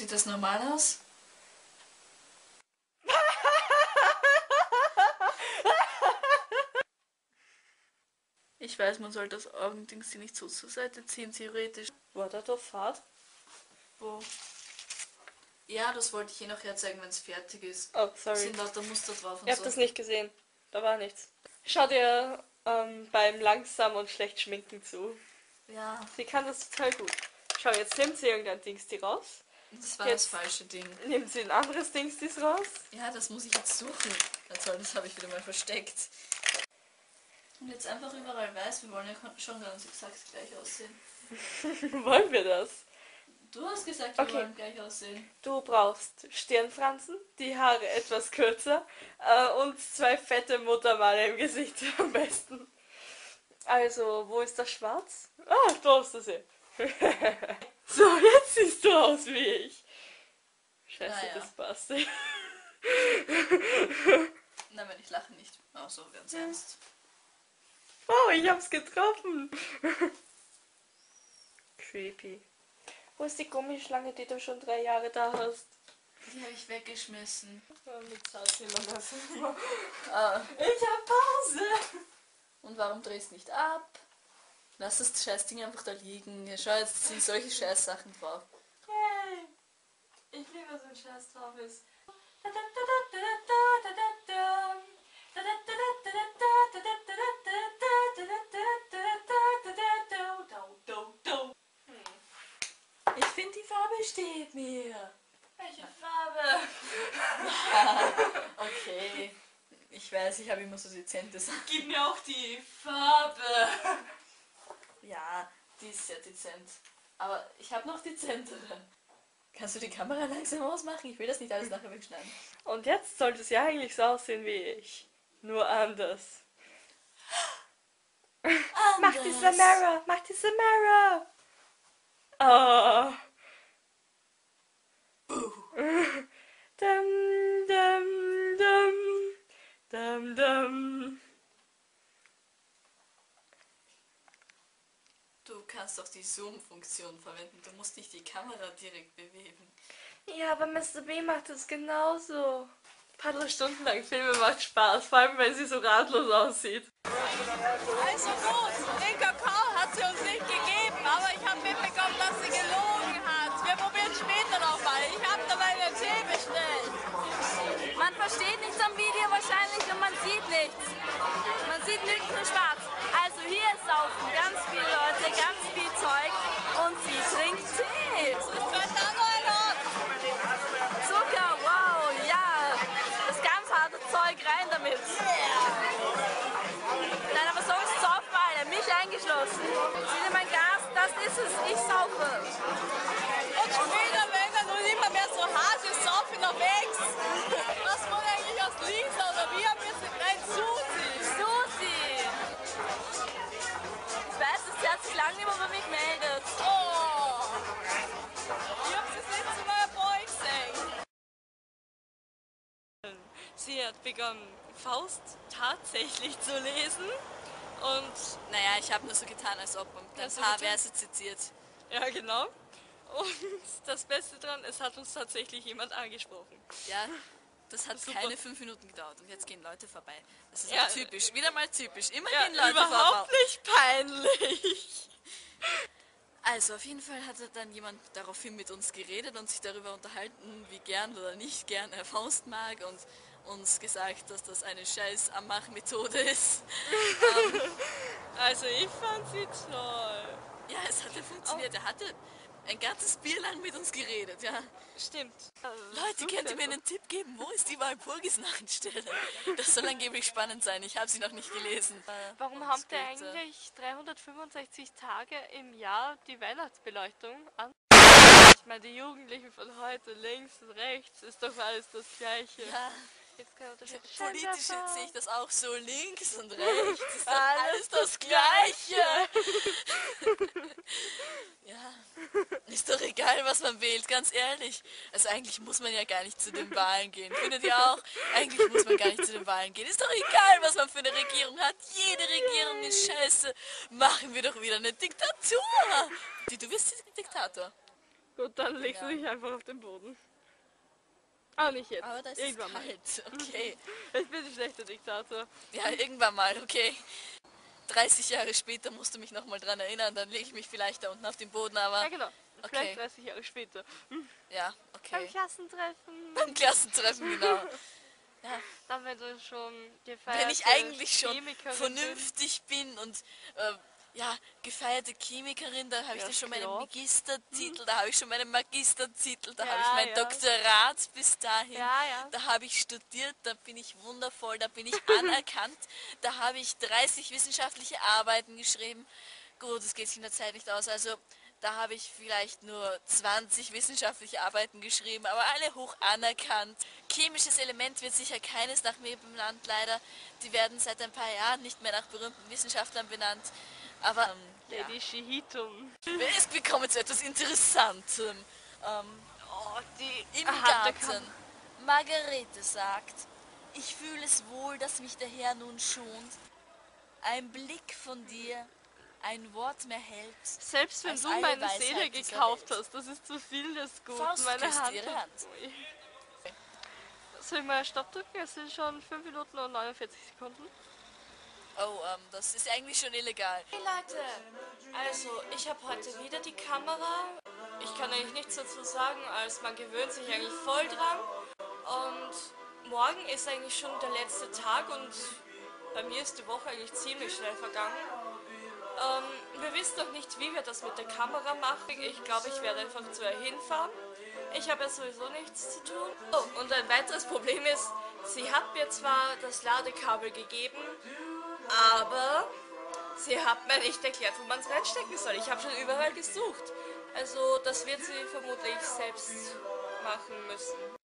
Sieht das normal aus? Ich weiß, man soll das Augendings nicht so zur Seite ziehen, theoretisch. War da doch Fahrt? Wo? Ja, das wollte ich eh nachher zeigen, wenn es fertig ist. Oh, sorry. Sind lauter Muster drauf und ich hab so. Das nicht gesehen. Da war nichts. Schau dir beim langsam und schlecht Schminken zu. Ja. Sie kann das total gut. Schau, jetzt nimmt sie irgendein Dingsti raus. Das war jetzt das falsche Ding. Nimmt sie ein anderes Dingsti raus. Ja, das muss ich jetzt suchen. Das habe ich wieder mal versteckt. Und jetzt einfach überall weiß, wir wollen ja schon ganz exakt gleich aussehen. Wollen wir das? Du hast gesagt, wir wollen gleich aussehen. Du brauchst Stirnfransen, die Haare etwas kürzer und zwei fette Muttermale im Gesicht am besten. Also, wo ist das Schwarz? Ah, da ist das hier. So, jetzt siehst du aus wie ich. Scheiße, naja. Das passt. Na, wenn ich lache nicht. Auch so, ganz ernst. Oh, ich hab's getroffen. Creepy. Wo ist die Gummischlange, die du schon 3 Jahre da hast? Die habe ich weggeschmissen. Mit Salz immer das. Ich hab Pause. Und warum drehst du nicht ab? Lass das Scheißding einfach da liegen. Ja, schau, jetzt sind solche Scheißsachen drauf. Hey! Ich liebe, so ein Scheiß drauf ist. Ich finde, die Farbe steht mir. Welche Farbe? Okay. Ich weiß, ich habe immer so dezente Sachen. Gib mir auch die Farbe. Ja, die ist sehr dezent. Aber ich habe noch dezentere. Kannst du die Kamera langsam ausmachen? Ich will das nicht alles nachher wegschneiden. Und jetzt sollte es ja eigentlich so aussehen wie ich. Nur anders. Mach die Samara! Mach die Samara! Oh. Dum, dum, dum. Dum, dum. Du kannst doch die Zoom-Funktion verwenden. Du musst nicht die Kamera direkt bewegen. Ja, aber Mr. B macht das genauso. Ein paar Stunden lang Filme macht Spaß, vor allem wenn sie so ratlos aussieht. Also gut, den Kakao hat sie uns nicht gegeben, aber ich habe mitbekommen, dass sie gelogen hat. Wir probieren später nochmal. Ich habe dabei einen Tee bestellt. Man versteht nichts am Video wahrscheinlich und man sieht nichts. Man sieht nichts, nur schwarz. Also hier saufen ganz viele Leute, ganz viel Zeug und sie trinkt Tee. Zucker, wow, ja. Das ganz harte Zeug, rein damit. Nein, aber sonst saufen alle, mich eingeschlossen. Ich nehme mein Gas, das ist es, ich saufe. Und später, wenn dann nun immer mehr so hart ist, saufe ich noch weg. Was wurde eigentlich aus links oder wie? Nein, Susi. Ich weiß, dass sie hat sich lange nicht mehr bei mich meldet. Oh! Ich hab's das letzte Mal bei euch gesehen. Sie hat begonnen, Faust tatsächlich zu lesen. Und naja, ich habe nur so getan, als ob man ein paar Verse zitiert. Ja, genau. Und das Beste daran, es hat uns tatsächlich jemand angesprochen. Ja. Das hat super. Keine 5 Minuten gedauert und jetzt gehen Leute vorbei. Das ist ja typisch, wieder mal typisch. Immer gehen Leute überhaupt vorbei. Nicht peinlich. Also auf jeden Fall hat dann jemand daraufhin mit uns geredet und sich darüber unterhalten, wie gern oder nicht gern er Faust mag und uns gesagt, dass das eine scheiß Anmachmethode ist. Also ich fand sie toll. Ja, es hatte funktioniert. Er hatte ein ganzes Bier lang mit uns geredet, ja. Stimmt. Also, Leute, könnt ihr mir einen Tipp geben? Wo ist die Walpurgisnachtstelle? Das soll angeblich spannend sein. Ich habe sie noch nicht gelesen. Warum habt ihr eigentlich 365 Tage im Jahr die Weihnachtsbeleuchtung an? Ich meine, die Jugendlichen von heute, links und rechts, ist doch alles das Gleiche. Ja. Jetzt kann politisch sehe ich das auch so, links und rechts. Ist alles das Gleiche. Ja. Ist doch egal, was man wählt, ganz ehrlich. Also eigentlich muss man ja gar nicht zu den Wahlen gehen. Findet ihr auch? Eigentlich muss man gar nicht zu den Wahlen gehen. Ist doch egal, was man für eine Regierung hat. Jede Regierung ist scheiße. Machen wir doch wieder eine Diktatur. Du bist Diktator. Gut, dann legst du dich einfach auf den Boden. Ah, nicht jetzt. Aber das irgendwann ist kalt. Mal. Okay. Jetzt bin ich schlechter Diktator. Ja, irgendwann mal, okay. 30 Jahre später musst du mich nochmal dran erinnern, dann lege ich mich vielleicht da unten auf den Boden, aber... Ja, genau. Okay. Vielleicht 30 Jahre später. Ja, okay. Beim Klassentreffen. Beim Klassentreffen, genau. Ja. Dann, wenn du schon gefeierte Wenn ich eigentlich schon Chemikerin vernünftig bin und ja, gefeierte Chemikerin, da habe ich da schon meinen Magistertitel, da habe ich schon meinen Magistertitel, da habe ich mein Doktorat bis dahin, da habe ich studiert, da bin ich wundervoll, da bin ich anerkannt, da habe ich 30 wissenschaftliche Arbeiten geschrieben. Gut, das geht sich in der Zeit nicht aus, also da habe ich vielleicht nur 20 wissenschaftliche Arbeiten geschrieben, aber alle hoch anerkannt. Chemisches Element wird sicher keines nach mir benannt, leider. Die werden seit ein paar Jahren nicht mehr nach berühmten Wissenschaftlern benannt. Aber, Lady Shihitum. Es bekommt jetzt etwas Interessantes. Im Garten. Margarete sagt, ich fühle es wohl, dass mich der Herr nun schont. Ein Blick von dir, ein Wort mehr hält. Selbst wenn du meine Seele gekauft hast, das ist zu viel des Guten. Faust küsst ihre Hand. Sollen wir Stopp drücken? Es sind schon 5 Minuten und 49 Sekunden. Oh, das ist eigentlich schon illegal. Hey Leute, also ich habe heute wieder die Kamera. Ich kann eigentlich nichts dazu sagen, als man gewöhnt sich eigentlich voll dran. Und morgen ist eigentlich schon der letzte Tag und bei mir ist die Woche eigentlich ziemlich schnell vergangen. Wir wissen noch nicht, wie wir das mit der Kamera machen. Ich glaube, ich werde einfach zu ihr hinfahren. Ich habe ja sowieso nichts zu tun. Oh, und ein weiteres Problem ist, sie hat mir zwar das Ladekabel gegeben, aber sie hat mir nicht erklärt, wo man es reinstecken soll. Ich habe schon überall gesucht. Also das wird sie vermutlich selbst machen müssen.